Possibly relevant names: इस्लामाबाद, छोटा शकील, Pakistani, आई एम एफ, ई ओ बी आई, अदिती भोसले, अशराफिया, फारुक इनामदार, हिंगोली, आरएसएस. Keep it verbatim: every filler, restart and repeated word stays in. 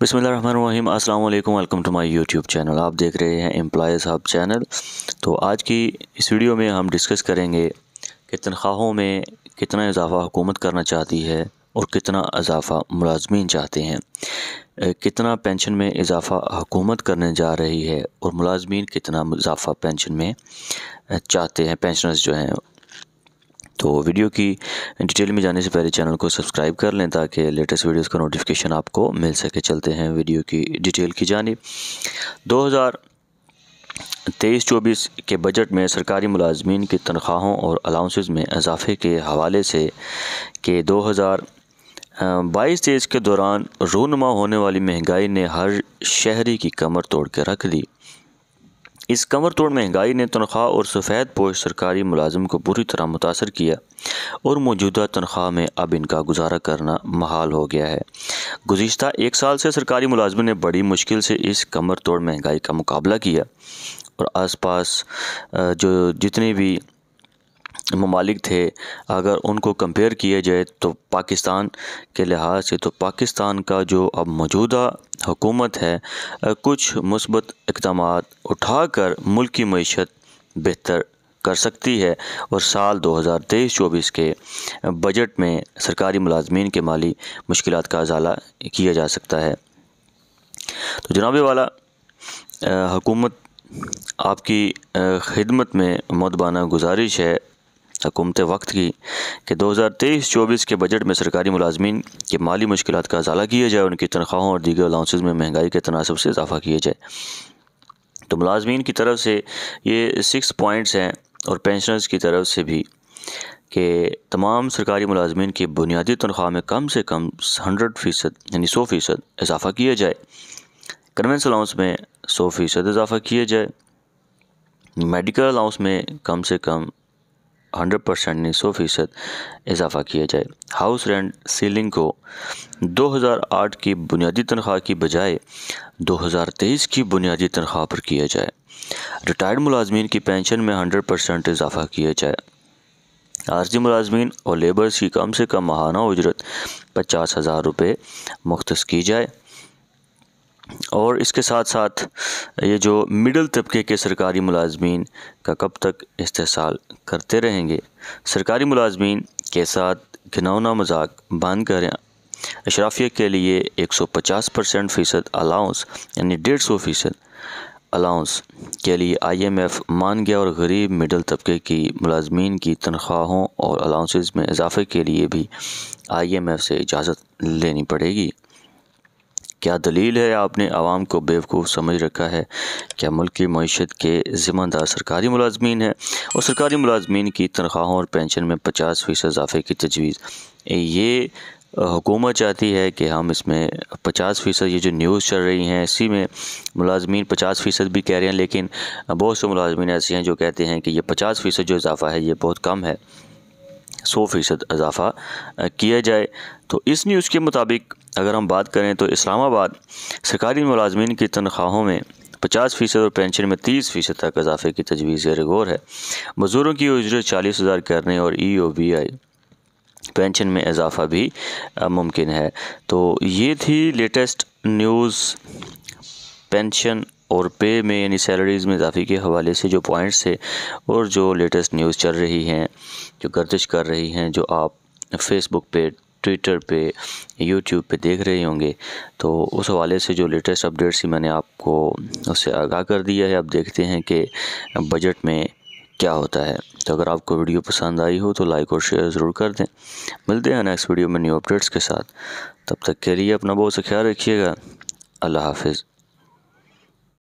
बिस्मिल्लाहिर्रहमानिर्रहीम, अस्सलाम वालेकुम, welcome to my YouTube channel. आप देख रहे हैं एम्प्लॉयज़ हब चैनल। तो आज की इस वीडियो में हम डिस्कस करेंगे कि तनख्वाहों में कितना इजाफ़ा हुकूमत करना चाहती है और कितना इजाफ़ा मुलाजमीन चाहते हैं, कितना पेंशन में इजाफ़ा हुकूमत करने जा रही है और मुलाजमीन कितना इजाफ़ा पेंशन में चाहते हैं, पेंशनर्स जो हैं। तो वीडियो की डिटेल में जाने से पहले चैनल को सब्सक्राइब कर लें ताकि लेटेस्ट वीडियोस का नोटिफिकेशन आपको मिल सके। चलते हैं वीडियो की डिटेल की जानिब। दो हज़ार तेईस चौबीस के बजट में सरकारी मुलाजमीन की तनख्वाहों और अलाउंसेस में इजाफे के हवाले से कि दो हज़ार बाईस तेईस के दौरान रूनुमा होने वाली महंगाई ने हर शहरी की कमर तोड़ के रख दी। इस कमर तोड़ महंगाई ने तनख्वाह और सफ़ेद पोश सरकारी मुलाजम को बुरी तरह मुतासर किया और मौजूदा तनख्वाह में अब इनका गुजारा करना महाल हो गया है। गुज़िश्ता एक साल से सरकारी मुलाजमों ने बड़ी मुश्किल से इस कमर तोड़ महंगाई का मुकाबला किया और आसपास जो जितने भी ममालिक थे अगर उनको कंपेयर किया जाए तो पाकिस्तान के लिहाज से तो पाकिस्तान का जो अब मौजूदा हुकूमत है कुछ मुस्बत इक़दाम उठाकर मुल्क की मईशत बेहतर कर सकती है और साल दो हज़ार तेईस चौबीस के बजट में सरकारी मुलाजमीन के माली मुश्किलात का इजाला किया जा सकता है। तो जनाब वाला, हुकूमत आपकी खिदमत में मौदबाना गुजारिश है हुकूमत वक्त की कि दो हज़ार तेईस चौबीस के बजट में सरकारी मुलाजमीन के माली मुश्किलात का इजाला किया जाए, उनकी तनख्वाहों और दीगर अलाउंसेस में महंगाई के तनासब से इजाफा किया जाए। तो मुलाजमीन की तरफ से ये सिक्स पॉइंट्स हैं और पेंशनर्स की तरफ से भी कि तमाम सरकारी मुलाजमीन की बुनियादी तनख्वाह में कम से कम हंड्रेड फ़ीसद यानी सौ फ़ीसद इजाफा किया जाए, कन्वेंस अलाउंस में सौ फ़ीसद इजाफा किया जाए, मेडिकल अलाउंस में कम से कम हंड्रेड परसेंट नहीं सौ फ़ीसद इजाफा किया जाए। हाउस रेंट सीलिंग को दो हज़ार आठ की बुनियादी तनख्वाह की बजाय दो हज़ार तेईस की बुनियादी तनख्वाह पर किया जाए। रिटायर्ड मुलाजमीन की पेंशन में हंड्रेड परसेंट इजाफा किया जाए। आर्जी मुलाजमीन और लेबर्स की कम से कम माहाना उजरत पचास हज़ार रुपये मुख्तस की जाए। और इसके साथ साथ ये जो मिडिल तबके के सरकारी मुलाजमीन का कब तक इस्तेहसाल करते रहेंगे, सरकारी मुलाजमीन के साथ घिनौना मजाक बंद करें। अशराफिया के लिए एक सौ पचास परसेंट फ़ीसद अलाउंस यानी डेढ़ सौ फ़ीसद अलाउंस के लिए आई एम एफ मान गया और गरीब मिडिल तबके की मुलाजमीन की तनख्वाहों और अलाउंसेस में इजाफे के लिए भी आई एम एफ से इजाज़त लेनी पड़ेगी। क्या दलील है आपने आवाम को बेवकूफ़ समझ रखा है? क्या मुल्क की मईशत के ज़िम्मेदार सरकारी मुलाजमीन है? और सरकारी मुलाजमीन की तनख्वाहों और पेंशन में पचास फ़ीसद इजाफे की तजवीज़, ये हुकूमत चाहती है कि हम इसमें पचास फ़ीसद, ये जो न्यूज़ चल रही हैं इसी में मुलाजमीन पचास फ़ीसद भी कह रहे हैं, लेकिन बहुत से मुलाजमीन ऐसे हैं जो कहते हैं कि ये पचास फ़ीसद जो इजाफ़ा है ये बहुत कम है, सौ फ़ीसद इजाफ़ा किया जाए। तो इस न्यूज़ के मुताबिक अगर हम बात करें तो इस्लामाबाद सरकारी मुलाजमीन की तनख्वाहों में पचास फ़ीसद और पेंशन में तीस फ़ीसद तक इजाफे की तजवीज़ ज़ेर गौर है। मज़दूरों की उजरत चालीस हज़ार करने और ई ओ बी आई पेंशन में इजाफा भी मुमकिन है। तो ये थी लेटेस्ट न्यूज़ पेंशन और पे में यानी सैलरीज़ में इजाफे के हवाले से जो पॉइंट्स थे और जो लेटेस्ट न्यूज़ चल रही हैं, जो गर्दिश कर रही हैं, जो आप फेसबुक पे, ट्विटर पे, यूट्यूब पे देख रहे होंगे। तो उस हवाले से जो लेटेस्ट अपडेट्स ही मैंने आपको उससे आगाह कर दिया है। अब देखते हैं कि बजट में क्या होता है। तो अगर आपको वीडियो पसंद आई हो तो लाइक और शेयर ज़रूर कर दें। मिलते हैं नेक्स्ट वीडियो में न्यू अपडेट्स के साथ। तब तक के लिए अपना बहुत सा ख्याल रखिएगा। अल्लाह हाफिज़।